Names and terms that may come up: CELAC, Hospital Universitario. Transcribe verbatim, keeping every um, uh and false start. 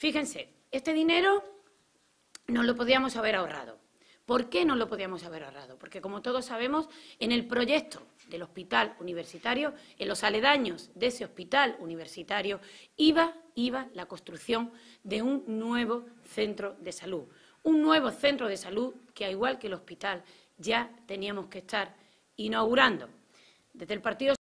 Fíjense, este dinero nos lo podíamos haber ahorrado. ¿Por qué no lo podíamos haber ahorrado? Porque, como todos sabemos, en el proyecto del hospital universitario, en los aledaños de ese hospital universitario, iba, iba la construcción de un nuevo centro de salud. Un nuevo centro de salud que, al igual que el hospital, ya teníamos que estar inaugurando. Desde el Partido